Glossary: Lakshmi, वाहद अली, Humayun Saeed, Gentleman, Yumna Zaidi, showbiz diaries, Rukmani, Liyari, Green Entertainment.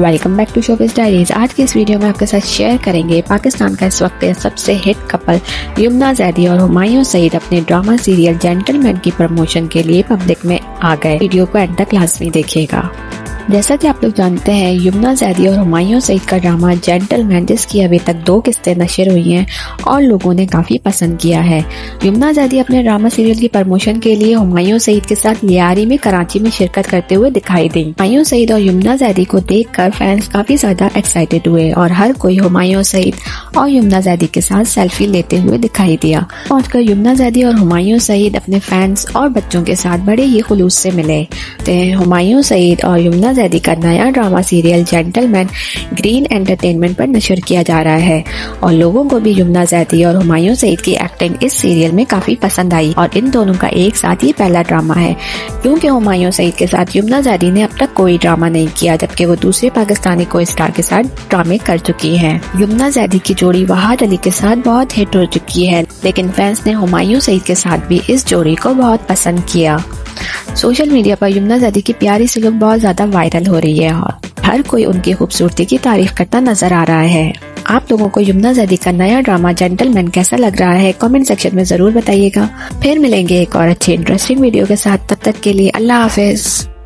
Welcome back to showbiz diaries. आज के इस वीडियो में आपके साथ शेयर करेंगे पाकिस्तान का इस वक्त सबसे हिट कपल यमुना ज़ैदी और हुमायूं सईद अपने ड्रामा सीरियल जेंटलमैन की प्रमोशन के लिए पब्लिक में आ गए। वीडियो को एंड तक लाजमी देखिएगा। जैसा कि आप लोग जानते हैं, यमुना ज़ैदी और हुमायूं सईद का ड्रामा जेंटलमैन, जिसकी अभी तक 2 किस्तें नशर हुई हैं और लोगों ने काफ़ी पसंद किया है। यमुना ज़ैदी अपने ड्रामा सीरियल की प्रमोशन के लिए हुमायूं सईद के साथ लियारी में कराची में शिरकत करते हुए दिखाई दी। हुमायूं सईद और यमुना ज़ैदी को देखकर फैंस काफ़ी ज़्यादा एक्साइटेड हुए और हर कोई हुमायूं सईद और यमुना ज़ैदी के साथ सेल्फी लेते हुए दिखाई दिया। पहुँचकर यमुना ज़ैदी और हुमायूं सईद अपने फैंस और बच्चों के साथ बड़े ही खुलूस से मिले। हुमायूं सईद और यमुना ज़ैदी का नया drama serial gentleman green entertainment पर नशर किया जा रहा है और लोगों को भी यमुना ज़ैदी और हुमायूं सईद की एक्टिंग इस सीरियल में काफी पसंद आई और इन दोनों का एक साथ ही पहला ड्रामा है, क्योंकि हुमायूं सईद के साथ यमुना ज़ैदी ने अब तक कोई ड्रामा नहीं किया, जबकि वो दूसरे पाकिस्तानी को स्टार के साथ ड्रामे कर चुकी है। यमुना ज़ैदी की जोड़ी वाहद अली के साथ बहुत हिट हो चुकी है, लेकिन फैंस ने हुमायूं सईद के साथ भी इस जोड़ी को बहुत पसंद किया। सोशल मीडिया पर यमुना ज़ैदी की प्यारी सी लुक बहुत ज़्यादा वायरल हो रही है और हर कोई उनकी खूबसूरती की तारीफ करता नजर आ रहा है। आप लोगों को यमुना ज़ैदी का नया ड्रामा जेंटलमैन कैसा लग रहा है, कमेंट सेक्शन में ज़रूर बताइएगा। फिर मिलेंगे एक और अच्छे इंटरेस्टिंग वीडियो के साथ, तब तक के लिए अल्लाह हाफिज़।